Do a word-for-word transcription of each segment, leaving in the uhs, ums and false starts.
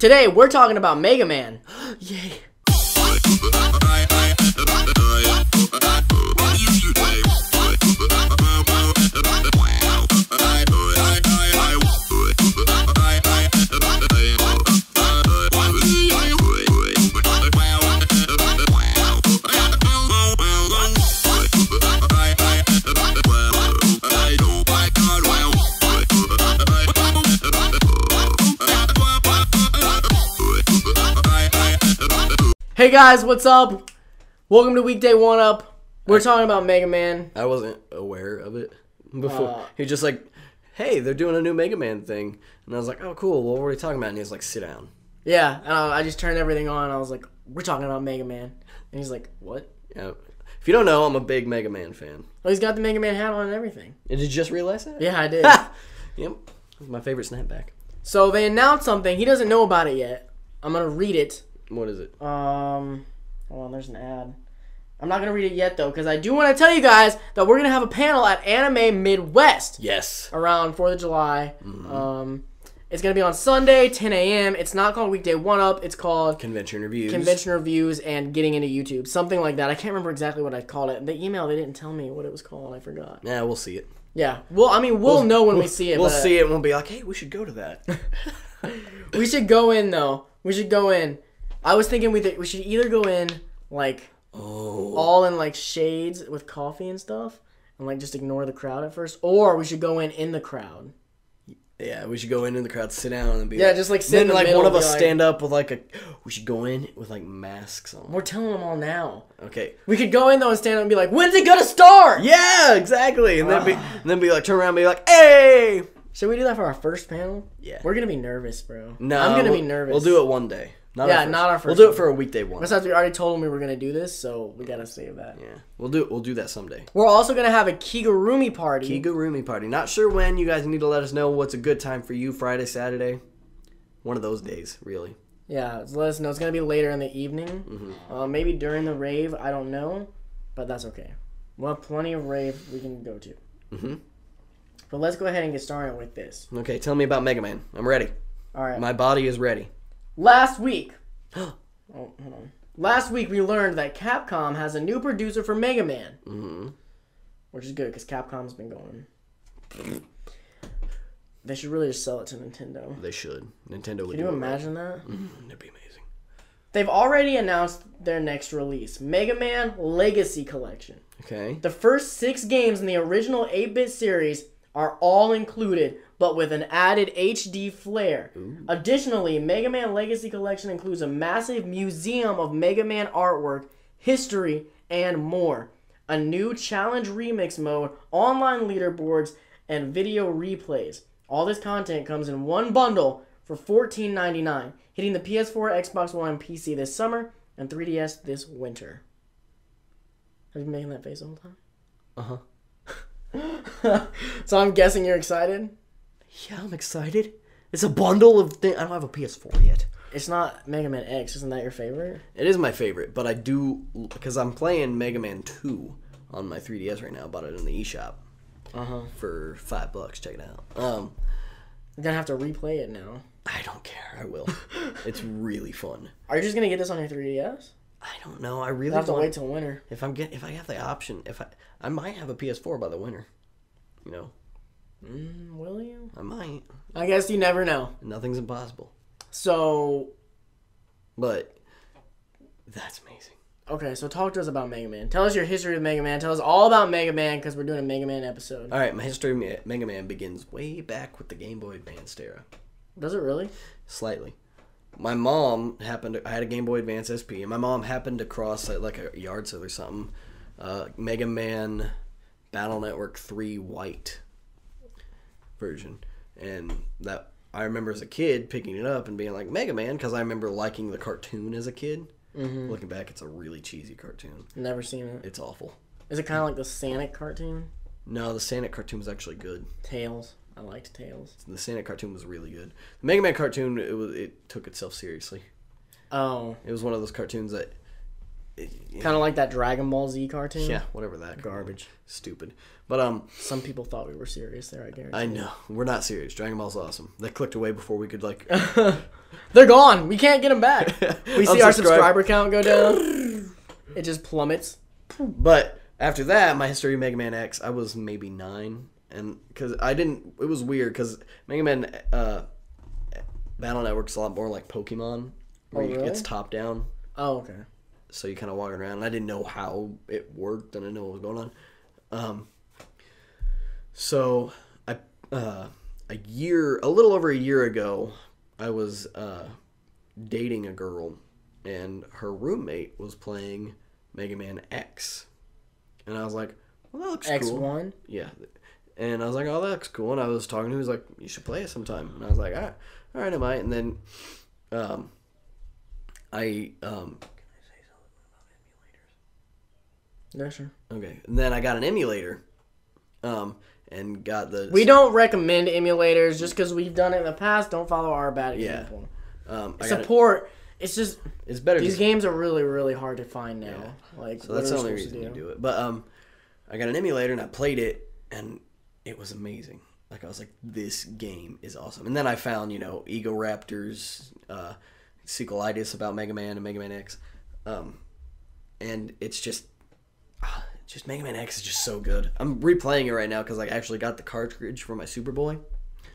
Today, we're talking about Mega Man. Yay. Hey guys, what's up? Welcome to Weekday one up. We're I, talking about Mega Man. I wasn't aware of it before. Uh, he was just like, hey, they're doing a new Mega Man thing. And I was like, oh, cool. Well, what are we talking about? And he was like, sit down. Yeah, and I, I just turned everything on. I was like, we're talking about Mega Man. And he's like, what? Yeah. If you don't know, I'm a big Mega Man fan. Well, he's got the Mega Man hat on and everything. Did you just realize that? Yeah, I did. Yep. My favorite snapback. So they announced something. He doesn't know about it yet. I'm going to read it. What is it? Um, hold on, there's an ad. I'm not going to read it yet, though, because I do want to tell you guys that we're going to have a panel at Anime Midwest. Yes. Around fourth of July. Mm-hmm. Um, it's going to be on Sunday, ten A M It's not called Weekday one up. It's called... Convention Reviews. Convention Reviews and Getting Into YouTube. Something like that. I can't remember exactly what I called it. The email, they didn't tell me what it was called. I forgot. Yeah, we'll see it. Yeah. Well, I mean, we'll, we'll know when we'll, we see it. We'll but... see it and we'll be like, hey, we should go to that. We should go in, though. We should go in. I was thinking we th we should either go in like oh. all in like shades with coffee and stuff, and like just ignore the crowd at first, or we should go in in the crowd. Yeah, we should go in in the crowd, sit down, and be yeah, like, just like sit. Then in the like middle, one of us like, stand up with like a. We should go in with like masks on. We're telling them all now. Okay. We could go in though and stand up and be like, when's it gonna start? Yeah, exactly, and uh. then be and then be like turn around and be like, hey. Should we do that for our first panel? Yeah. We're gonna be nervous, bro. No, I'm gonna we'll, be nervous. We'll do it one day. Not yeah, our not our first. We'll do it for a weekday one. Besides, we already told them we were gonna do this, so we gotta save that. Yeah, we'll do it. We'll do that someday. We're also gonna have a Kigurumi party. Kigurumi party. Not sure when. You guys need to let us know what's a good time for you. Friday, Saturday, one of those days, really. Yeah, let us know. It's gonna be later in the evening. Mm-hmm. uh, maybe during the rave. I don't know, but that's okay. We'll have plenty of rave we can go to. Mm-hmm. But let's go ahead and get started with this. Okay, tell me about Mega Man. I'm ready. All right. My body is ready. Last week, oh, hold on. Last week we learned that Capcom has a new producer for Mega Man, mm-hmm. which is good because Capcom's been going. They should really just sell it to Nintendo. They should. Nintendo. Would Can you imagine right. that? Mm-hmm. That'd be amazing. They've already announced their next release: Mega Man Legacy Collection. Okay. The first six games in the original eight bit series are all included, but with an added H D flair. Ooh. Additionally, Mega Man Legacy Collection includes a massive museum of Mega Man artwork, history, and more. A new challenge remix mode, online leaderboards, and video replays. All this content comes in one bundle for fourteen ninety-nine dollars, hitting the P S four, Xbox One, and P C this summer, and three D S this winter. Have you been making that face the whole time? Uh-huh. So I'm guessing you're excited? Yeah, I'm excited. It's a bundle of things. I don't have a P S four yet. It's not Mega Man X. Isn't that your favorite? It is my favorite, but I do... Because I'm playing Mega Man two on my three D S right now. I bought it in the eShop uh-huh. for five bucks. Check it out. Um, You're going to have to replay it now. I don't care. I will. It's really fun. Are you just going to get this on your three D S? I don't know. I really I'll have want... to wait till winter. If, I'm get... if I have the option... if I I might have a P S four by the winter. You know? Mm, will you? I might. I guess you never know. Nothing's impossible. So, but that's amazing. Okay, so talk to us about Mega Man. Tell us your history of Mega Man. Tell us all about Mega Man because we're doing a Mega Man episode. All right, my history of Mega Man begins way back with the Game Boy Advance era. Does it really? Slightly. My mom happened to, I had a Game Boy Advance S P, and my mom happened to cross at like a yard sale or something. Uh, Mega Man Battle Network three White version, and that I remember as a kid picking it up and being like Mega Man because I remember liking the cartoon as a kid. Mm-hmm. Looking back, it's a really cheesy cartoon. Never seen it. It's awful. Is it kind of like the Sonic cartoon? No, the Sonic cartoon was actually good. Tails, I liked Tails. The Sonic cartoon was really good. The Mega Man cartoon, it was it took itself seriously. Oh, it was one of those cartoons that Kind of like that Dragon Ball Z cartoon. Yeah, whatever that. Garbage. Stupid. But um, some people thought we were serious there. I guarantee. I know we're not serious. Dragon Ball's awesome. They clicked away before we could like. They're gone. We can't get them back. We see our subscriber count go down. It just plummets. But after that, my history of Mega Man X, I was maybe nine, and because I didn't, it was weird because Mega Man uh, Battle Network's a lot more like Pokemon, where oh, really? It's top down. Oh, okay. So you kind of walk around. And I didn't know how it worked. I didn't know what was going on. Um, so I uh, a year, a little over a year ago, I was uh, dating a girl, and her roommate was playing Mega Man X, and I was like, "Well, that looks cool." X one. Yeah, and I was like, "Oh, that looks cool." And I was talking to him. He's like, "You should play it sometime." And I was like, "All right, all right, I might." And then, um, I um. Yeah, sure. Okay. And then I got an emulator. Um, and got the... We don't recommend emulators just because we've done it in the past. Don't follow our bad example. Yeah. Um, I Support. It. It's just... It's better. These games are really, really hard to find now. Yeah. Like, so that's the only reason do? you do it. But um, I got an emulator and I played it and it was amazing. Like, I was like, this game is awesome. And then I found, you know, Egoraptor's uh, sequelitis about Mega Man and Mega Man X. Um, and it's just... Just Mega Man X is just so good. I'm replaying it right now because I actually got the cartridge for my Superboy.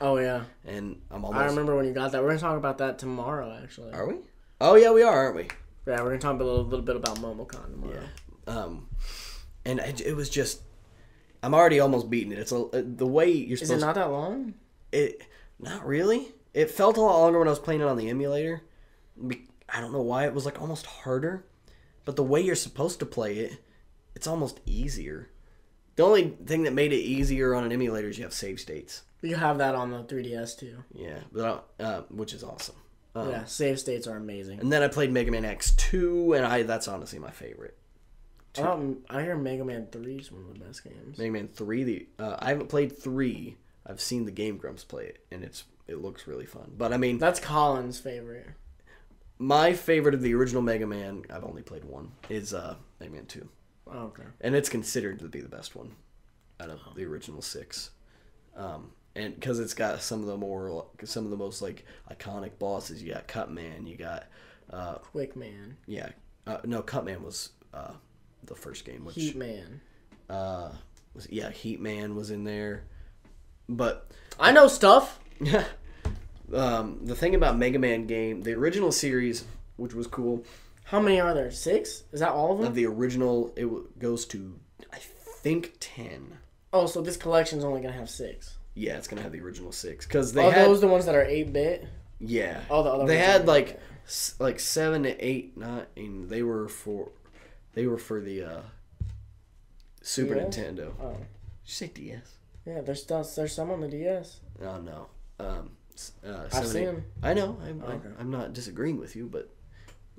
Oh yeah. And I'm almost. I remember when you got that. We're gonna talk about that tomorrow, actually. Are we? Oh yeah, we are, aren't we? Yeah, we're gonna talk a little, little bit about MomoCon tomorrow. Yeah. Um, and it, it was just, I'm already almost beating it. It's a, the way you're supposed. Is it not that long? It, not really. It felt a lot longer when I was playing it on the emulator. I don't know why it was like almost harder, but the way you're supposed to play it. It's almost easier. The only thing that made it easier on an emulator is you have save states. You have that on the three D S too. Yeah, but uh, which is awesome. Um, yeah, save states are amazing. And then I played Mega Man X two, and I that's honestly my favorite. Two. Um, I hear Mega Man three is one of the best games. Mega Man three, the uh, I haven't played three. I've seen the Game Grumps play it, and it's it looks really fun. But I mean, that's Colin's favorite. My favorite of the original Mega Man, I've only played one, is uh, Mega Man two. Oh, okay. And it's considered to be the best one out of the original six, um, and because it's got some of the more, some of the most like iconic bosses. You got Cut Man. You got uh, Quick Man. Yeah, uh, no, Cut Man was uh, the first game. Which, Heat Man. Uh, was, yeah, Heat Man was in there, but I know stuff. um, the thing about Mega Man game, the original series, which was cool. How many are there? Six? Is that all of them? Of the original, it goes to, I think, ten. Oh, so this collection's only going to have six. Yeah, it's going to have the original six. Cause they are had, those the ones that are eight bit? Yeah. Oh, the other They ones had, like, s like seven, eight, nine, and they were for, they were for the uh, Super D S? Nintendo. Oh. Did you say D S? Yeah, there's, there's some on the D S. Oh, no. Um, uh, I've seen them. I know. I'm, oh, okay. I'm not disagreeing with you, but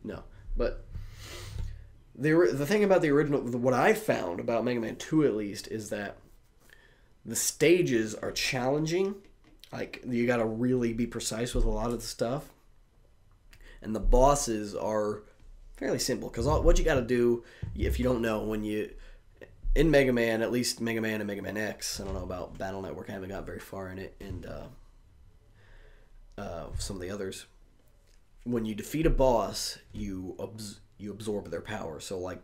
no. But the the thing about the original, what I found about Mega Man two at least, is that the stages are challenging. Like, you got to really be precise with a lot of the stuff. And the bosses are fairly simple. Because what you got to do, if you don't know, when you... In Mega Man, at least Mega Man and Mega Man X, I don't know about Battle Network, I haven't got very far in it, and uh, uh, some of the others... When you defeat a boss, you abs you absorb their power. So, like,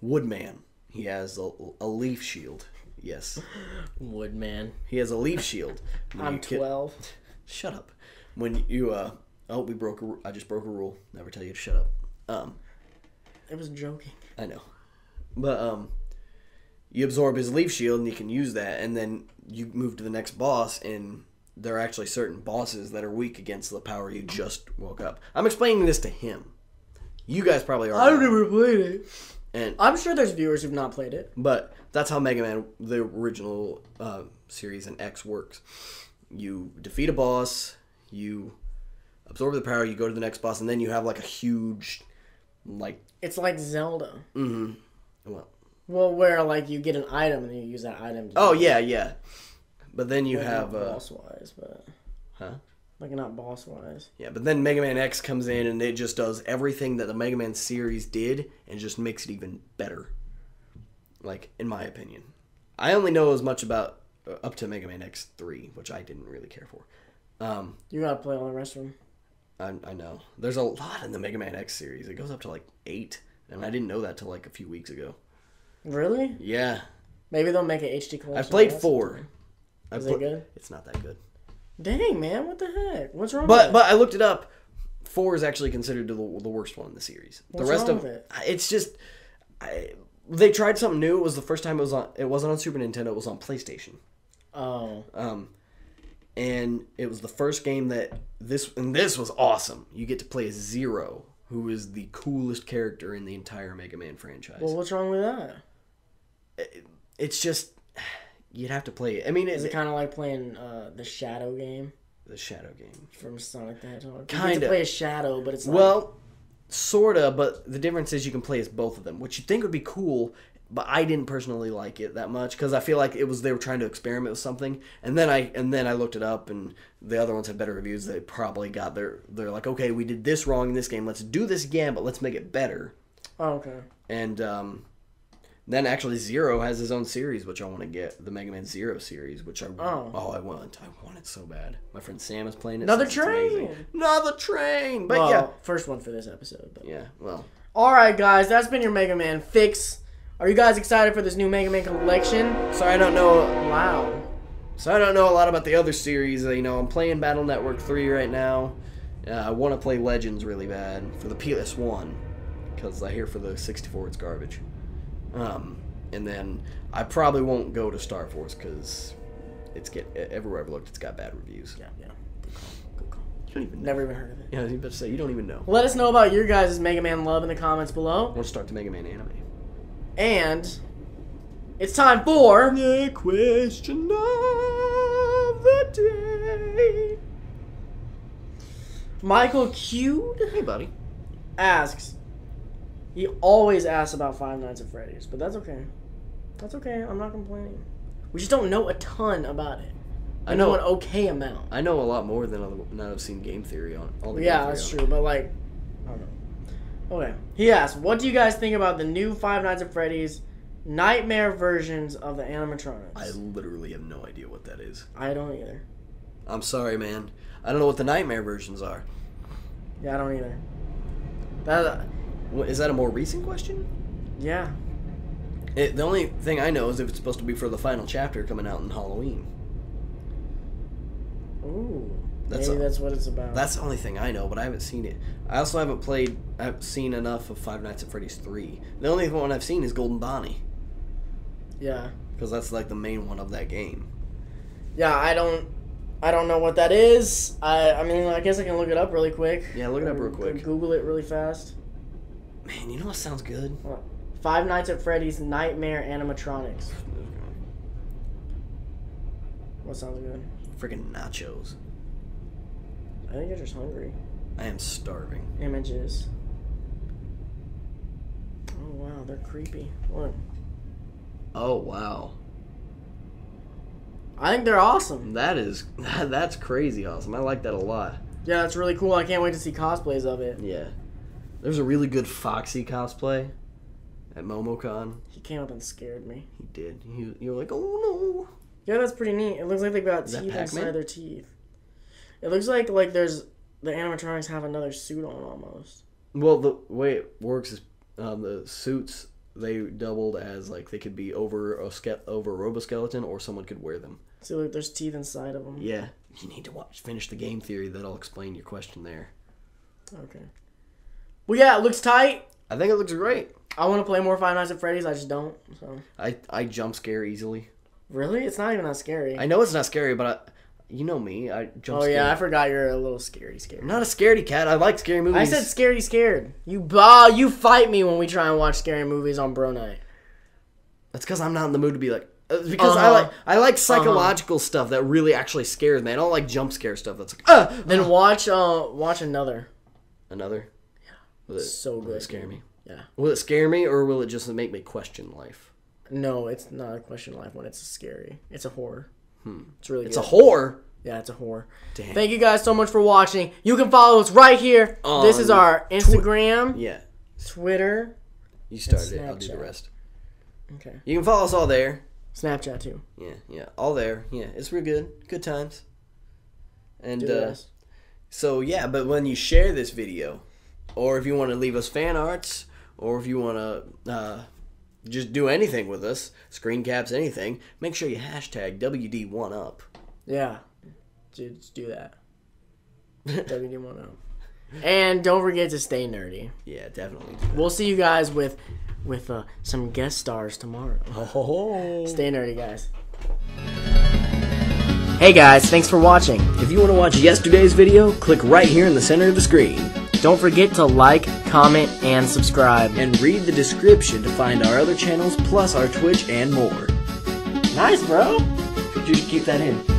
Woodman, he has a, a leaf shield. Yes. Woodman. He has a leaf shield. When I'm twelve. Shut up. When you, uh... Oh, we broke a... I just broke a rule. Never tell you to shut up. Um... I was joking. I know. But, um... you absorb his leaf shield, and you can use that. And then you move to the next boss, and... there are actually certain bosses that are weak against the power you just woke up. I'm explaining this to him. You guys probably are. I've never played it. And I'm sure there's viewers who've not played it. But that's how Mega Man, the original uh, series and X works. You defeat a boss, you absorb the power, you go to the next boss, and then you have like a huge, like... It's like Zelda. Mm-hmm. Well, well, where like you get an item and you use that item. To oh, yeah, it. yeah. But then you well, have uh, boss wise, but huh? Like, not boss-wise. Yeah, but then Mega Man X comes in, and it just does everything that the Mega Man series did, and just makes it even better. Like, in my opinion. I only know as much about, uh, up to Mega Man X three, which I didn't really care for. Um, you gotta play all the rest of them. I, I know. There's a lot in the Mega Man X series. It goes up to, like, eight, and I didn't know that till, like, a few weeks ago. Really? Yeah. Maybe they'll make an H D collection. I've played four. Is it good? It's not that good. Dang, man, what the heck? What's wrong but, with it? But I looked it up. Four is actually considered the, the worst one in the series. What's the rest wrong of with it? It's just I, they tried something new. It was the first time it was on. It wasn't on Super Nintendo. It was on PlayStation. Oh. Um, and it was the first game that this and this was awesome. You get to play as Zero, who is the coolest character in the entire Mega Man franchise. Well, what's wrong with that? It, it's just. You'd have to play it. I mean, is it, it kind of like playing uh, the Shadow game? The Shadow game from Sonic the Hedgehog. Kind of. You get to play a Shadow, but it's like... well, sorta. But the difference is you can play as both of them, which you think would be cool. But I didn't personally like it that much because I feel like it was they were trying to experiment with something. And then I and then I looked it up, and the other ones had better reviews. They probably got their they're like, okay, we did this wrong in this game. Let's do this again, but let's make it better. Oh, okay. And um. Then actually Zero has his own series, which I want to get, the Mega Man Zero series, which I oh, oh I want I want it so bad. My friend Sam is playing it. Another train, another train. But well, yeah, first one for this episode. But yeah, well, all right, guys, that's been your Mega Man fix. Are you guys excited for this new Mega Man collection? So I don't know. Wow. So I don't know a lot about the other series. You know, I'm playing Battle Network three right now. Uh, I want to play Legends really bad for the P S One because I hear for the sixty-four it's garbage. Um, and then I probably won't go to Star Force because it's get everywhere I've looked, it's got bad reviews. Yeah, yeah. Good call. Good call. You don't even know. Never even heard of it. Yeah, I was about to say you don't even know. Let us know about your guys' Mega Man love in the comments below. We'll start the Mega Man anime. And it's time for the question of the day. Michael Cude. Hey, buddy. Asks. He always asks about Five Nights at Freddy's, but that's okay. That's okay. I'm not complaining. We just don't know a ton about it. We I know, know an okay amount. I know a lot more than I've, now I've seen Game Theory on. All the yeah, that's true. It. But like, I don't know. Okay. He asked, "What do you guys think about the new Five Nights at Freddy's nightmare versions of the animatronics?" I literally have no idea what that is. I don't either. I'm sorry, man. I don't know what the nightmare versions are. Yeah, I don't either. That. Uh, Is that a more recent question? Yeah. It, the only thing I know is if it's supposed to be for the final chapter coming out in Halloween. Ooh. That's maybe a, that's what it's about. That's the only thing I know, but I haven't seen it. I also haven't played, I haven't seen enough of Five Nights at Freddy's three. The only one I've seen is Golden Bonnie. Yeah. Because that's like the main one of that game. Yeah, I don't... I don't know what that is. I, I mean, I guess I can look it up really quick. Yeah, look it up real quick. Google it really fast. Man, you know what sounds good? What? Five Nights at Freddy's Nightmare Animatronics. What sounds good? Freaking nachos. I think you're just hungry. I am starving. Images. Oh, wow. They're creepy. Look. Oh, wow. I think they're awesome. That is... That's crazy awesome. I like that a lot. Yeah, that's really cool. I can't wait to see cosplays of it. Yeah. There's a really good Foxy cosplay at MomoCon. He came up and scared me. He did. You you were like, oh no. Yeah, that's pretty neat. It looks like they've got teeth inside their teeth. It looks like like there's the animatronics have another suit on almost. Well, the way it works is um, the suits they doubled as like they could be over a ske over a Roboskeleton or someone could wear them. So look, there's teeth inside of them. Yeah, you need to watch finish the Game Theory. That'll explain your question there. Okay. Well, yeah, it looks tight. I think it looks great. I want to play more Five Nights at Freddy's. I just don't. So I I jump scare easily. Really? It's not even that scary. I know it's not scary, but I, you know me. I jump. Oh yeah, scary. I forgot you're a little scaredy scared. I'm not a scaredy cat. I like scary movies. I said scaredy scared. You bah, you fight me when we try and watch scary movies on Bro Night. That's because I'm not in the mood to be like. Because uh-huh. I like I like psychological uh-huh. stuff that really actually scares me. I don't like jump scare stuff that's like. Uh, uh. Then watch uh watch another. Another. Will it, so good. Will it scare me? Yeah. Will it scare me or will it just make me question life? No, it's not a question life when it's scary. It's a horror. Hmm. It's really good. It's a horror? Yeah, it's a whore. Damn. Thank you guys so much for watching. You can follow us right here. Um, this is our Instagram. Twi yeah. Twitter. You started it. I'll do the rest. Okay. You can follow us all there. Snapchat, too. Yeah, yeah. All there. Yeah, it's real good. Good times. And uh, so, yeah, but when you share this video, or if you want to leave us fan arts, or if you want to uh, just do anything with us, screen caps, anything, make sure you hashtag W D one up. Yeah. Dude, just do that. W D one up. And don't forget to stay nerdy. Yeah, definitely. We'll see you guys with with uh, some guest stars tomorrow. Oh. Stay nerdy, guys. Hey guys, thanks for watching. If you want to watch yesterday's video, click right here in the center of the screen. Don't forget to like, comment, and subscribe. And read the description to find our other channels, plus our Twitch and more. Nice, bro. Just keep that in.